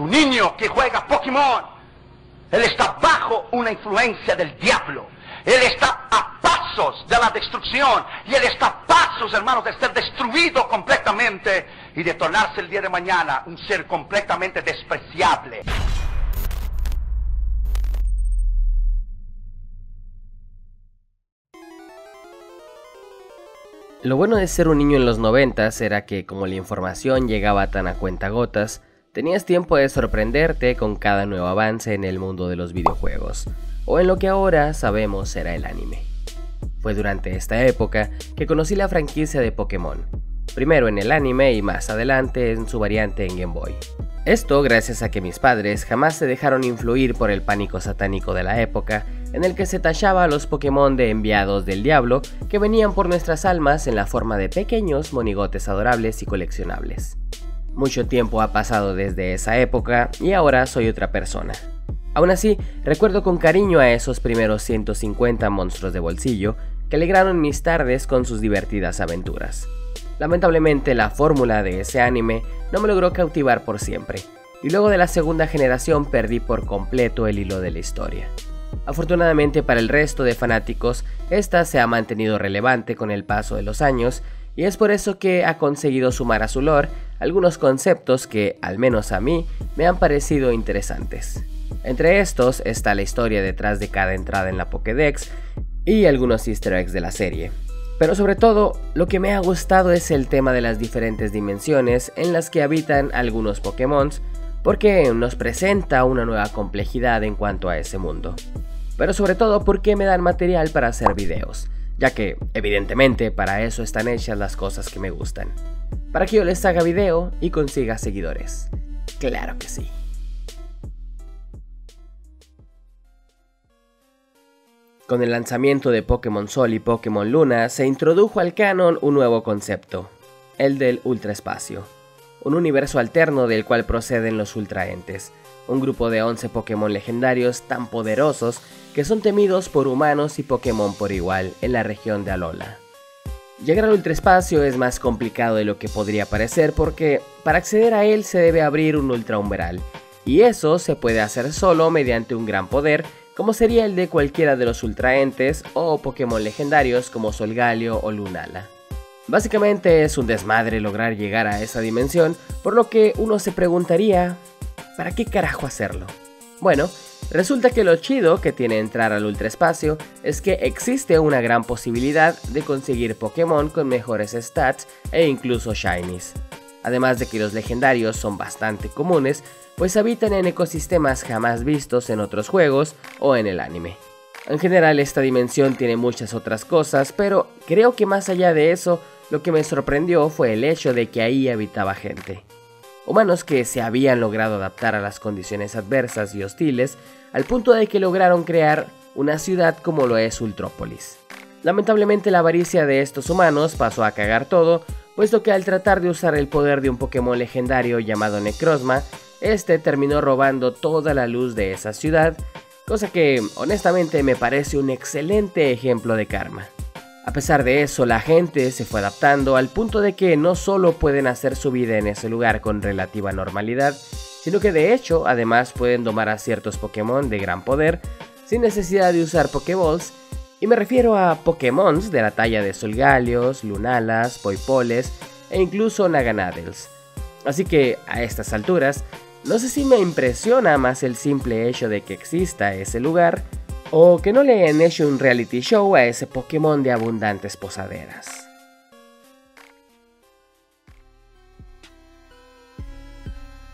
Tu niño que juega Pokémon, él está bajo una influencia del diablo. Él está a pasos de la destrucción. Y él está a pasos, hermanos, de ser destruido completamente y de tornarse el día de mañana un ser completamente despreciable. Lo bueno de ser un niño en los 90s era que, como la información llegaba tan a cuentagotas, tenías tiempo de sorprenderte con cada nuevo avance en el mundo de los videojuegos, o en lo que ahora sabemos será el anime. Fue durante esta época que conocí la franquicia de Pokémon, primero en el anime y más adelante en su variante en Game Boy. Esto gracias a que mis padres jamás se dejaron influir por el pánico satánico de la época, en el que se tachaba a los Pokémon de enviados del diablo que venían por nuestras almas en la forma de pequeños monigotes adorables y coleccionables. Mucho tiempo ha pasado desde esa época y ahora soy otra persona. Aún así, recuerdo con cariño a esos primeros 150 monstruos de bolsillo que alegraron mis tardes con sus divertidas aventuras. Lamentablemente, la fórmula de ese anime no me logró cautivar por siempre, y luego de la segunda generación perdí por completo el hilo de la historia. Afortunadamente para el resto de fanáticos, esta se ha mantenido relevante con el paso de los años, y es por eso que ha conseguido sumar a su lore algunos conceptos que, al menos a mí, me han parecido interesantes. Entre estos está la historia detrás de cada entrada en la Pokédex y algunos easter eggs de la serie. Pero sobre todo, lo que me ha gustado es el tema de las diferentes dimensiones en las que habitan algunos Pokémon, porque nos presenta una nueva complejidad en cuanto a ese mundo. Pero sobre todo porque me dan material para hacer videos, ya que, evidentemente, para eso están hechas las cosas que me gustan. Para que yo les haga video y consiga seguidores. Claro que sí. Con el lanzamiento de Pokémon Sol y Pokémon Luna, se introdujo al canon un nuevo concepto, el del ultraespacio. Un universo alterno del cual proceden los ultraentes, un grupo de 11 Pokémon legendarios tan poderosos que son temidos por humanos y Pokémon por igual en la región de Alola. Llegar al ultraespacio es más complicado de lo que podría parecer porque para acceder a él se debe abrir un ultraumberal, y eso se puede hacer solo mediante un gran poder como sería el de cualquiera de los ultraentes o Pokémon legendarios como Solgaleo o Lunala. Básicamente es un desmadre lograr llegar a esa dimensión, por lo que uno se preguntaría, ¿para qué carajo hacerlo? Bueno, resulta que lo chido que tiene entrar al ultraespacio es que existe una gran posibilidad de conseguir Pokémon con mejores stats e incluso shinies. Además de que los legendarios son bastante comunes, pues habitan en ecosistemas jamás vistos en otros juegos o en el anime. En general esta dimensión tiene muchas otras cosas, pero creo que más allá de eso, lo que me sorprendió fue el hecho de que ahí habitaba gente. Humanos que se habían logrado adaptar a las condiciones adversas y hostiles, al punto de que lograron crear una ciudad como lo es Ultrópolis. Lamentablemente la avaricia de estos humanos pasó a cagar todo, puesto que al tratar de usar el poder de un Pokémon legendario llamado Necrozma, este terminó robando toda la luz de esa ciudad, cosa que, honestamente, me parece un excelente ejemplo de karma. A pesar de eso, la gente se fue adaptando al punto de que no solo pueden hacer su vida en ese lugar con relativa normalidad, sino que de hecho, además pueden domar a ciertos Pokémon de gran poder, sin necesidad de usar Pokéballs, y me refiero a Pokémons de la talla de Solgaleos, Lunalas, Poipoles e incluso Naganadels. Así que, a estas alturas, no sé si me impresiona más el simple hecho de que exista ese lugar, o que no le hayan hecho un reality show a ese Pokémon de abundantes posaderas.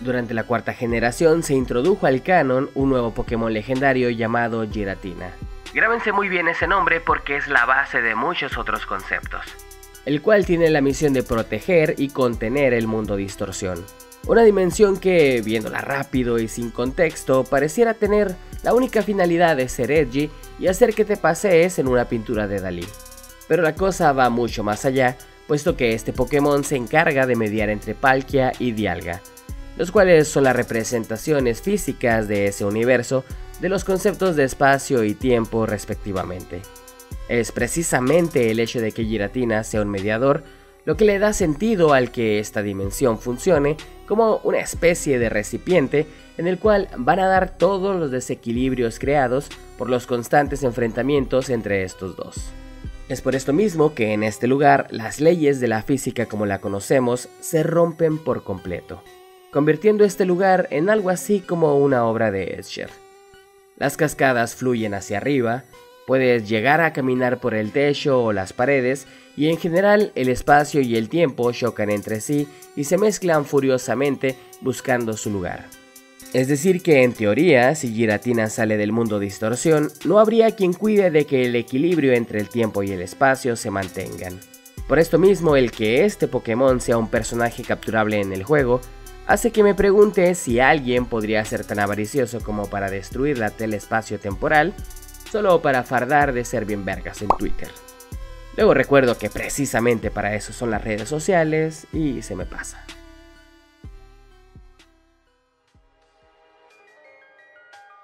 Durante la cuarta generación se introdujo al canon un nuevo Pokémon legendario llamado Giratina. Grábense muy bien ese nombre porque es la base de muchos otros conceptos. El cual tiene la misión de proteger y contener el mundo distorsión. Una dimensión que, viéndola rápido y sin contexto, pareciera tener la única finalidad de ser edgy y hacer que te pasees en una pintura de Dalí. Pero la cosa va mucho más allá, puesto que este Pokémon se encarga de mediar entre Palkia y Dialga, los cuales son las representaciones físicas de ese universo de los conceptos de espacio y tiempo respectivamente. Es precisamente el hecho de que Giratina sea un mediador lo que le da sentido al que esta dimensión funcione como una especie de recipiente en el cual van a dar todos los desequilibrios creados por los constantes enfrentamientos entre estos dos. Es por esto mismo que en este lugar las leyes de la física como la conocemos se rompen por completo, convirtiendo este lugar en algo así como una obra de Escher. Las cascadas fluyen hacia arriba, puedes llegar a caminar por el techo o las paredes y en general el espacio y el tiempo chocan entre sí y se mezclan furiosamente buscando su lugar. Es decir que en teoría, si Giratina sale del mundo distorsión, no habría quien cuide de que el equilibrio entre el tiempo y el espacio se mantengan. Por esto mismo el que este Pokémon sea un personaje capturable en el juego, hace que me pregunte si alguien podría ser tan avaricioso como para destruir la tele espacio-temporal, solo para fardar de ser bien vergas en Twitter. Luego recuerdo que precisamente para eso son las redes sociales y se me pasa.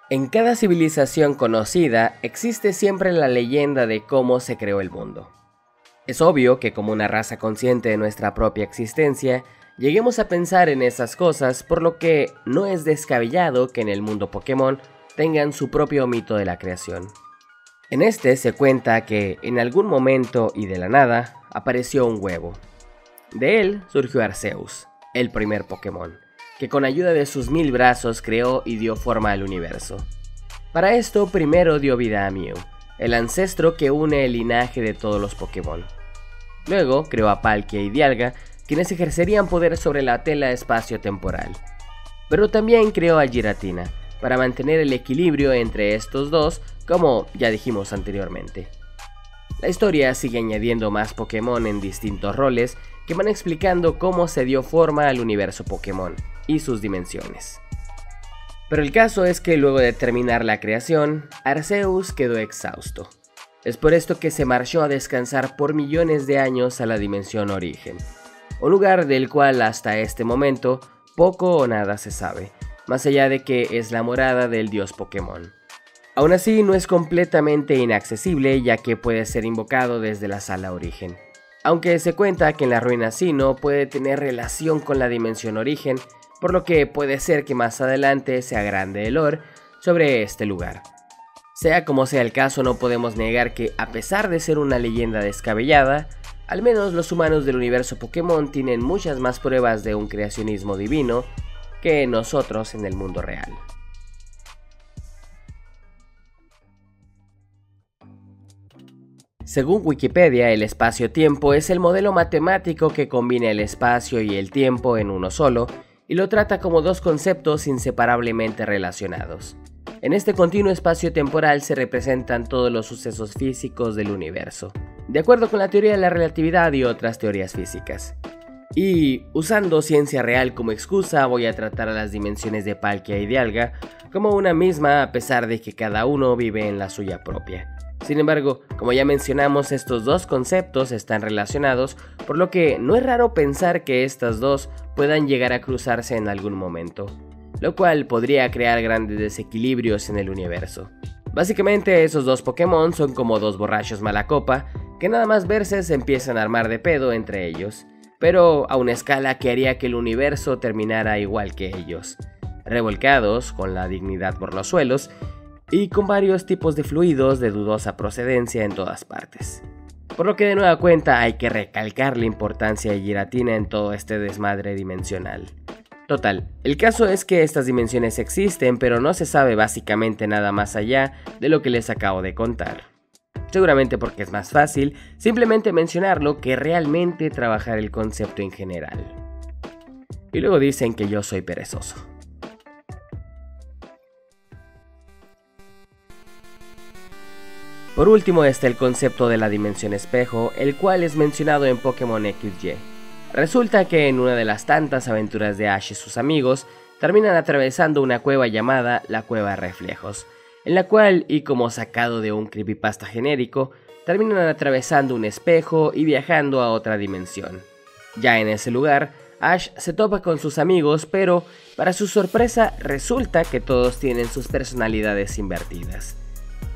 En cada civilización conocida existe siempre la leyenda de cómo se creó el mundo. Es obvio que como una raza consciente de nuestra propia existencia, lleguemos a pensar en esas cosas, por lo que no es descabellado que en el mundo Pokémon tengan su propio mito de la creación. En este se cuenta que en algún momento y de la nada apareció un huevo. De él surgió Arceus, el primer Pokémon, que con ayuda de sus 1000 brazos creó y dio forma al universo. Para esto primero dio vida a Mew, el ancestro que une el linaje de todos los Pokémon. Luego creó a Palkia y Dialga, quienes ejercerían poder sobre la tela espacio-temporal. Pero también creó a Giratina, para mantener el equilibrio entre estos dos, como ya dijimos anteriormente. La historia sigue añadiendo más Pokémon en distintos roles, que van explicando cómo se dio forma al universo Pokémon y sus dimensiones. Pero el caso es que luego de terminar la creación, Arceus quedó exhausto. Es por esto que se marchó a descansar por millones de años a la dimensión origen, un lugar del cual hasta este momento poco o nada se sabe, más allá de que es la morada del dios Pokémon. Aún así no es completamente inaccesible ya que puede ser invocado desde la sala origen, aunque se cuenta que en la ruina Sinnoh puede tener relación con la dimensión origen, por lo que puede ser que más adelante se agrande el lore sobre este lugar. Sea como sea el caso, no podemos negar que a pesar de ser una leyenda descabellada, al menos los humanos del universo Pokémon tienen muchas más pruebas de un creacionismo divino que nosotros en el mundo real. Según Wikipedia, el espacio-tiempo es el modelo matemático que combina el espacio y el tiempo en uno solo y lo trata como dos conceptos inseparablemente relacionados. En este continuo espacio temporal se representan todos los sucesos físicos del universo, de acuerdo con la teoría de la relatividad y otras teorías físicas. Y, usando ciencia real como excusa, voy a tratar a las dimensiones de Palkia y Dialga como una misma a pesar de que cada uno vive en la suya propia. Sin embargo, como ya mencionamos, estos dos conceptos están relacionados, por lo que no es raro pensar que estas dos puedan llegar a cruzarse en algún momento, lo cual podría crear grandes desequilibrios en el universo. Básicamente esos dos Pokémon son como dos borrachos mala copa, que nada más verse se empiezan a armar de pedo entre ellos, pero a una escala que haría que el universo terminara igual que ellos, revolcados, con la dignidad por los suelos, y con varios tipos de fluidos de dudosa procedencia en todas partes. Por lo que de nueva cuenta hay que recalcar la importancia de Giratina en todo este desmadre dimensional. Total, el caso es que estas dimensiones existen, pero no se sabe básicamente nada más allá de lo que les acabo de contar. Seguramente porque es más fácil simplemente mencionarlo que realmente trabajar el concepto en general. Y luego dicen que yo soy perezoso. Por último está el concepto de la dimensión espejo, el cual es mencionado en Pokémon XY. Resulta que en una de las tantas aventuras de Ash y sus amigos, terminan atravesando una cueva llamada la Cueva Reflejos, en la cual, y como sacado de un creepypasta genérico, terminan atravesando un espejo y viajando a otra dimensión. Ya en ese lugar, Ash se topa con sus amigos, pero para su sorpresa resulta que todos tienen sus personalidades invertidas.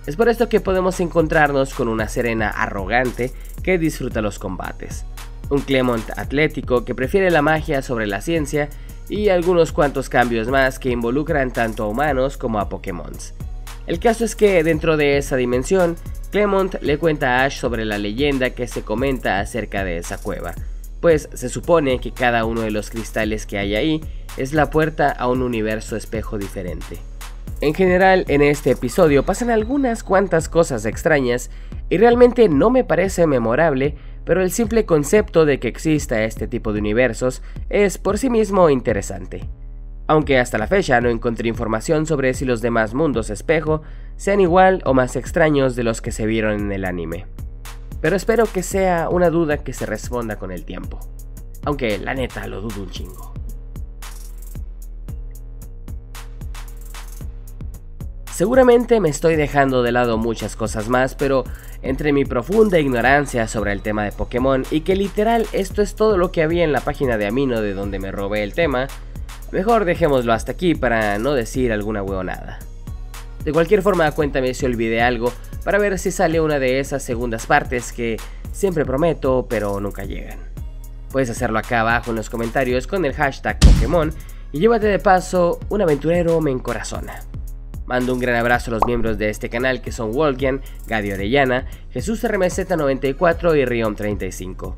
Es por esto que podemos encontrarnos con una Serena arrogante que disfruta los combates, un Clement atlético que prefiere la magia sobre la ciencia y algunos cuantos cambios más que involucran tanto a humanos como a Pokémon. El caso es que dentro de esa dimensión, Clement le cuenta a Ash sobre la leyenda que se comenta acerca de esa cueva, pues se supone que cada uno de los cristales que hay ahí es la puerta a un universo espejo diferente. En general, en este episodio pasan algunas cuantas cosas extrañas y realmente no me parece memorable, pero el simple concepto de que exista este tipo de universos es por sí mismo interesante. Aunque hasta la fecha no encontré información sobre si los demás mundos espejo sean igual o más extraños de los que se vieron en el anime. Pero espero que sea una duda que se responda con el tiempo. Aunque la neta lo dudo un chingo. Seguramente me estoy dejando de lado muchas cosas más, pero entre mi profunda ignorancia sobre el tema de Pokémon y que literal esto es todo lo que había en la página de Amino de donde me robé el tema, mejor dejémoslo hasta aquí para no decir alguna huevonada. De cualquier forma, cuéntame si olvidé algo para ver si sale una de esas segundas partes que siempre prometo pero nunca llegan. Puedes hacerlo acá abajo en los comentarios con el hashtag Pokémon y llévate de paso un aventurero me encorazona. Mando un gran abrazo a los miembros de este canal que son Wolkian, Gadi Orellana, Jesús RMZ94 y Rion35.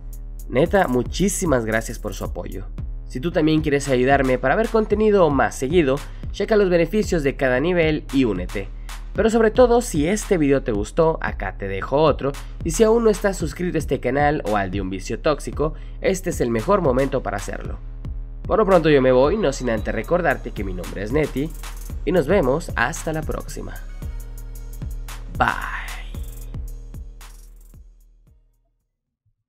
Neta, muchísimas gracias por su apoyo. Si tú también quieres ayudarme para ver contenido más seguido, checa los beneficios de cada nivel y únete. Pero sobre todo, si este video te gustó, acá te dejo otro, y si aún no estás suscrito a este canal o al de Un Vicio Tóxico, este es el mejor momento para hacerlo. Por lo pronto yo me voy, no sin antes recordarte que mi nombre es Neti, y nos vemos hasta la próxima. Bye.